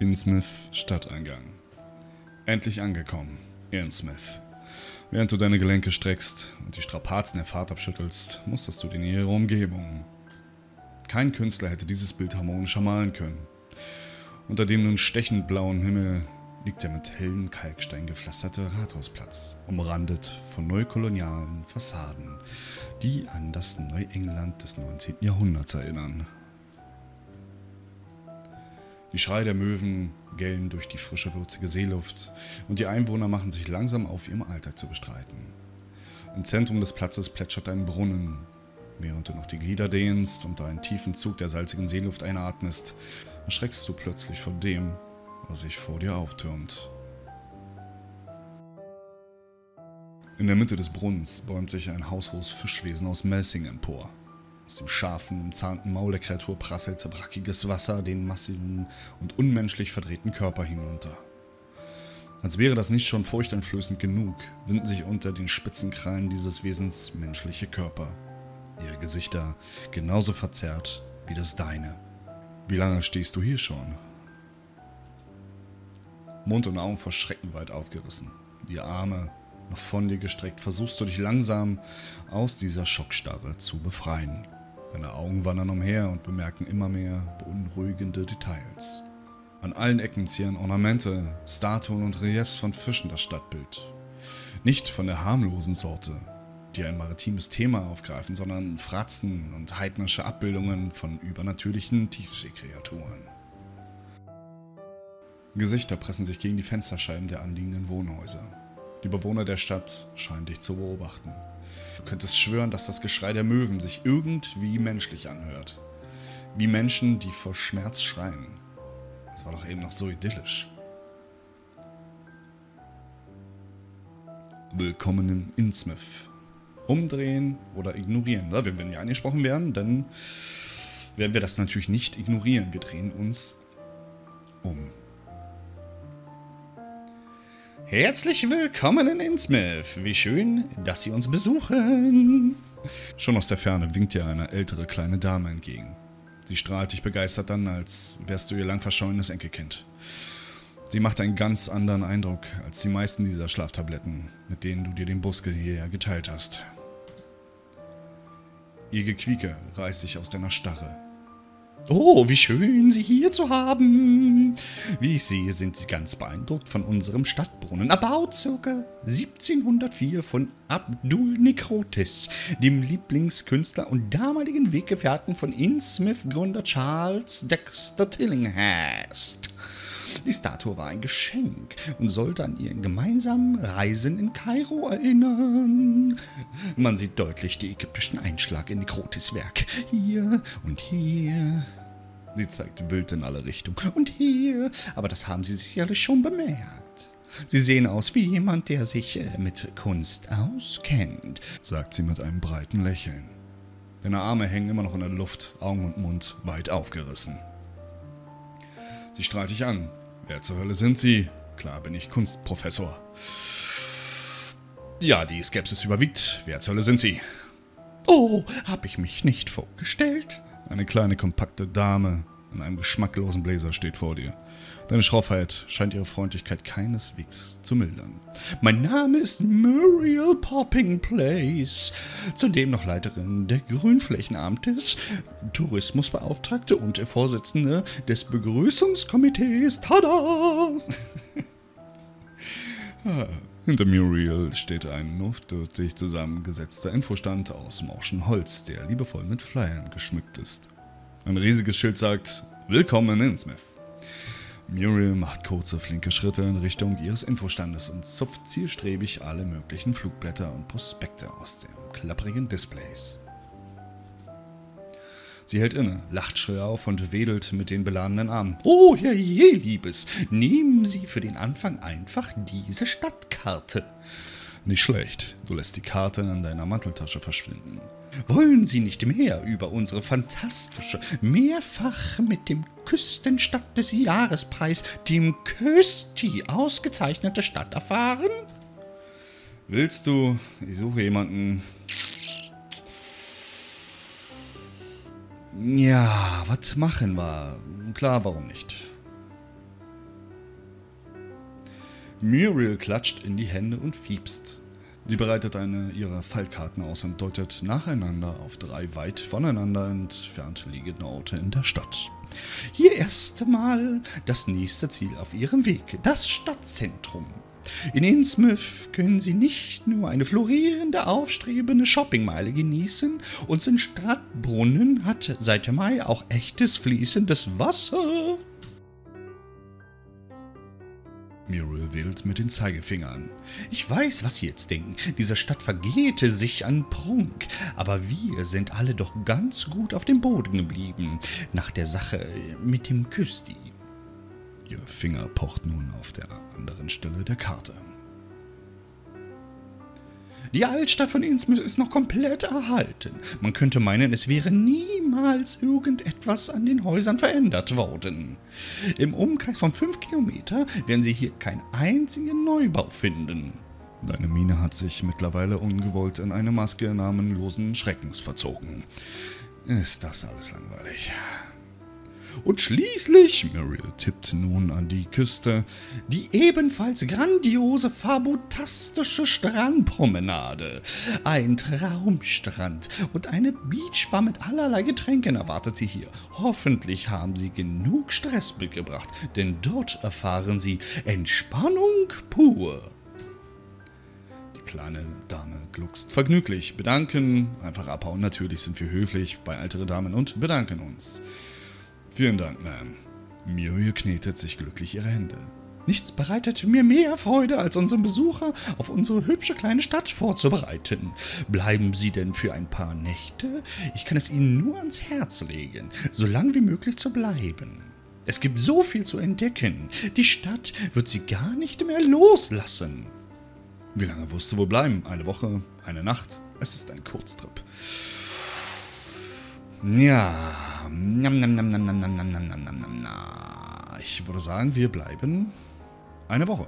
Innsmouth Stadteingang. Endlich angekommen, Ian Smith. Während du deine Gelenke streckst und die Strapazen der Fahrt abschüttelst, musterst du die nähere Umgebung. Kein Künstler hätte dieses Bild harmonischer malen können. Unter dem nun stechend blauen Himmel liegt der mit hellen Kalkstein gepflasterte Rathausplatz, umrandet von neukolonialen Fassaden, die an das Neuengland des 19. Jahrhunderts erinnern. Die Schreie der Möwen gellen durch die frische, würzige Seeluft und die Einwohner machen sich langsam auf, ihren Alltag zu bestreiten. Im Zentrum des Platzes plätschert ein Brunnen, während du noch die Glieder dehnst und einen tiefen Zug der salzigen Seeluft einatmest, erschreckst du plötzlich vor dem, was sich vor dir auftürmt. In der Mitte des Brunnens bäumt sich ein haushohes Fischwesen aus Messing empor. Aus dem scharfen, umzahnten Maul der Kreatur prasselte brackiges Wasser den massiven und unmenschlich verdrehten Körper hinunter. Als wäre das nicht schon furchteinflößend genug, winden sich unter den spitzen Krallen dieses Wesens menschliche Körper. Ihre Gesichter genauso verzerrt wie das deine. Wie lange stehst du hier schon? Mund und Augen vor Schrecken weit aufgerissen. Die Arme noch von dir gestreckt, versuchst du dich langsam aus dieser Schockstarre zu befreien. Deine Augen wandern umher und bemerken immer mehr beunruhigende Details. An allen Ecken zieren Ornamente, Statuen und Reliefs von Fischen das Stadtbild. Nicht von der harmlosen Sorte, die ein maritimes Thema aufgreifen, sondern Fratzen und heidnische Abbildungen von übernatürlichen Tiefseekreaturen. Gesichter pressen sich gegen die Fensterscheiben der anliegenden Wohnhäuser. Die Bewohner der Stadt scheinen dich zu beobachten. Du könntest schwören, dass das Geschrei der Möwen sich irgendwie menschlich anhört. Wie Menschen, die vor Schmerz schreien. Das war doch eben noch so idyllisch. Willkommen in Innsmouth. Umdrehen oder ignorieren. Na, wenn wir angesprochen werden, dann werden wir das natürlich nicht ignorieren. Wir drehen uns um. Herzlich willkommen in Innsmouth. Wie schön, dass Sie uns besuchen. Schon aus der Ferne winkt dir eine ältere kleine Dame entgegen. Sie strahlt dich begeistert an, als wärst du ihr lang verschollenes Enkelkind. Sie macht einen ganz anderen Eindruck als die meisten dieser Schlaftabletten, mit denen du dir den Buskel hierher geteilt hast. Ihr Gequieke reißt dich aus deiner Starre. Oh, wie schön, Sie hier zu haben. Wie ich sehe, sind Sie ganz beeindruckt von unserem Stadtbrunnen. Erbau ca. 1704 von Abdul Nikrotis, dem Lieblingskünstler und damaligen Weggefährten von Innsmouth-Gründer Charles Dexter Tillinghast. Die Statue war ein Geschenk und sollte an ihren gemeinsamen Reisen in Kairo erinnern. Man sieht deutlich die ägyptischen Einschläge in Nikrotis Werk. Hier und hier. Sie zeigt wild in alle Richtungen. Und hier. Aber das haben Sie sicherlich schon bemerkt. Sie sehen aus wie jemand, der sich mit Kunst auskennt, sagt sie mit einem breiten Lächeln. Deine Arme hängen immer noch in der Luft, Augen und Mund weit aufgerissen. Sie strahlt dich an. Wer zur Hölle sind Sie? Klar bin ich Kunstprofessor. Ja, die Skepsis überwiegt. Wer zur Hölle sind Sie? Oh, hab ich mich nicht vorgestellt. Eine kleine, kompakte Dame in einem geschmacklosen Bläser steht vor dir. Deine Schroffheit scheint ihre Freundlichkeit keineswegs zu mildern. Mein Name ist Muriel Popping Place, zudem noch Leiterin der Grünflächenamtes, Tourismusbeauftragte und Vorsitzende des Begrüßungskomitees. Tada! Hinter Muriel steht ein notdürftig zusammengesetzter Infostand aus morschem Holz, der liebevoll mit Flyern geschmückt ist. Ein riesiges Schild sagt, Willkommen in Innsmouth. Muriel macht kurze, flinke Schritte in Richtung ihres Infostandes und zupft zielstrebig alle möglichen Flugblätter und Prospekte aus den klapprigen Displays. Sie hält inne, lacht schrill auf und wedelt mit den beladenen Armen. Oh, ja je, Liebes, nehmen Sie für den Anfang einfach diese Stadtkarte. Nicht schlecht, du lässt die Karte in deiner Manteltasche verschwinden. Wollen Sie nicht mehr über unsere fantastische, mehrfach mit dem Küstenstadt des Jahrespreises, dem Kösti, ausgezeichnete Stadt erfahren? Willst du? Ich suche jemanden. Ja, was machen wir? Klar, warum nicht? Muriel klatscht in die Hände und fiebst. Sie bereitet eine ihrer Faltkarten aus und deutet nacheinander auf 3 weit voneinander entfernt liegende Orte in der Stadt. Hier erst mal das nächste Ziel auf Ihrem Weg, das Stadtzentrum. In Innsmouth können Sie nicht nur eine florierende, aufstrebende Shoppingmeile genießen, unser Stadtbrunnen hat seit Mai auch echtes fließendes Wasser. Muriel wedelt mit den Zeigefingern. Ich weiß, was Sie jetzt denken. Diese Stadt vergehte sich an Prunk. Aber wir sind alle doch ganz gut auf dem Boden geblieben. Nach der Sache mit dem Küsti. Ihr Finger pocht nun auf der anderen Stelle der Karte. Die Altstadt von Innsmouth ist noch komplett erhalten. Man könnte meinen, es wäre niemals irgendetwas an den Häusern verändert worden. Im Umkreis von 5 Kilometern werden Sie hier keinen einzigen Neubau finden. Deine Miene hat sich mittlerweile ungewollt in eine Maske namenlosen Schreckens verzogen. Ist das alles langweilig? Und schließlich, Muriel tippt nun an die Küste, die ebenfalls grandiose, fabutastische Strandpromenade. Ein Traumstrand und eine Beachbar mit allerlei Getränken erwartet Sie hier. Hoffentlich haben Sie genug Stress mitgebracht, denn dort erfahren Sie Entspannung pur. Die kleine Dame gluckst vergnüglich. Bedanken, einfach abhauen, natürlich sind wir höflich bei älteren Damen und bedanken uns. Vielen Dank, Ma'am. Muriel knetet sich glücklich ihre Hände. Nichts bereitet mir mehr Freude, als unseren Besucher auf unsere hübsche kleine Stadt vorzubereiten. Bleiben Sie denn für ein paar Nächte? Ich kann es Ihnen nur ans Herz legen, so lang wie möglich zu bleiben. Es gibt so viel zu entdecken. Die Stadt wird Sie gar nicht mehr loslassen. Wie lange wirst du wohl bleiben? Eine Woche? Eine Nacht? Es ist ein Kurztrip. Ja. Ich würde sagen, wir bleiben eine Woche.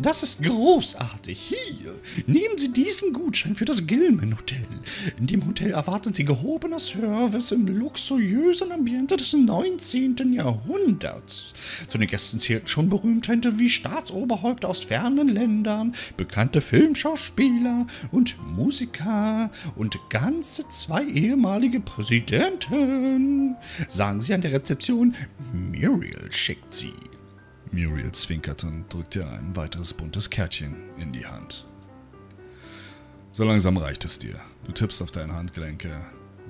Das ist großartig. Hier, nehmen Sie diesen Gutschein für das Gilman-Hotel. In dem Hotel erwarten Sie gehobener Service im luxuriösen Ambiente des 19. Jahrhunderts. Zu den Gästen zählten schon Berühmtheiten wie Staatsoberhäupter aus fernen Ländern, bekannte Filmschauspieler und Musiker und ganze 2 ehemalige Präsidenten. Sagen Sie an der Rezeption, Muriel schickt Sie. Muriel zwinkerte und drückte ihr ein weiteres buntes Kärtchen in die Hand. So langsam reicht es dir. Du tippst auf deine Handgelenke,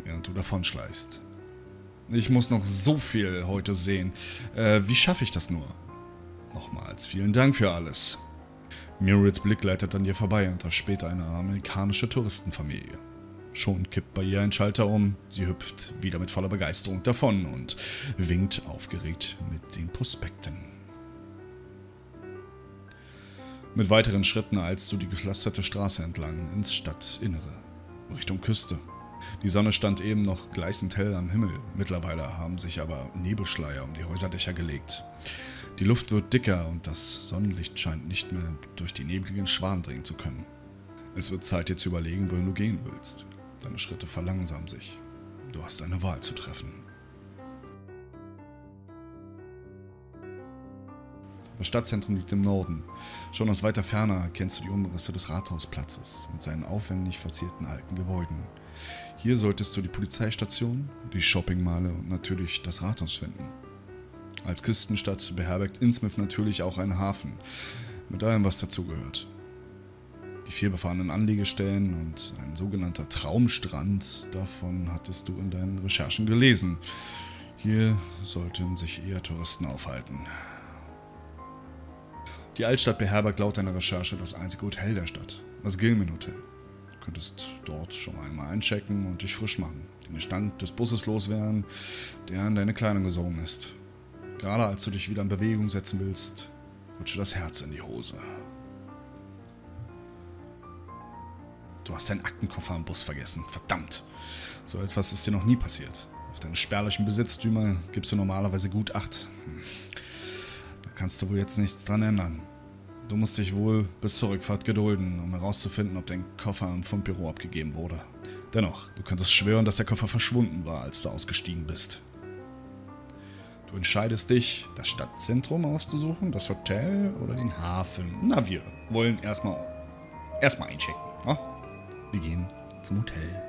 während du davonschleichst. Ich muss noch so viel heute sehen. Wie schaffe ich das nur? Nochmals vielen Dank für alles. Muriels Blick gleitet an ihr vorbei und erspäht eine amerikanische Touristenfamilie. Schon kippt bei ihr ein Schalter um, sie hüpft wieder mit voller Begeisterung davon und winkt aufgeregt mit den Prospekten. Mit weiteren Schritten eilst du die gepflasterte Straße entlang ins Stadtinnere, Richtung Küste. Die Sonne stand eben noch gleißend hell am Himmel, mittlerweile haben sich aber Nebelschleier um die Häuserdächer gelegt. Die Luft wird dicker und das Sonnenlicht scheint nicht mehr durch die nebligen Schwaden dringen zu können. Es wird Zeit, dir zu überlegen, wohin du gehen willst. Deine Schritte verlangsamen sich. Du hast eine Wahl zu treffen. Das Stadtzentrum liegt im Norden. Schon aus weiter Ferne erkennst du die Umrisse des Rathausplatzes mit seinen aufwendig verzierten alten Gebäuden. Hier solltest du die Polizeistation, die Shoppingmeile und natürlich das Rathaus finden. Als Küstenstadt beherbergt Innsmouth natürlich auch einen Hafen, mit allem, was dazugehört. Die vielbefahrenen Anlegestellen und ein sogenannter Traumstrand, davon hattest du in deinen Recherchen gelesen. Hier sollten sich eher Touristen aufhalten. Die Altstadt beherbergt laut deiner Recherche das einzige Hotel der Stadt, das Gilman-Hotel. Du könntest dort schon einmal einchecken und dich frisch machen, den Gestank des Busses loswerden, der an deine Kleidung gesogen ist. Gerade als du dich wieder in Bewegung setzen willst, rutsche das Herz in die Hose. Du hast deinen Aktenkoffer am Bus vergessen, verdammt! So etwas ist dir noch nie passiert. Auf deine spärlichen Besitztümer gibst du normalerweise gut Acht. Kannst du wohl jetzt nichts dran ändern. Du musst dich wohl bis zur Rückfahrt gedulden, um herauszufinden, ob dein Koffer am Fundbüro abgegeben wurde. Dennoch, du könntest schwören, dass der Koffer verschwunden war, als du ausgestiegen bist. Du entscheidest dich, das Stadtzentrum aufzusuchen, das Hotel oder den Hafen. Na, wir wollen erstmal einchecken. Ne? Wir gehen zum Hotel.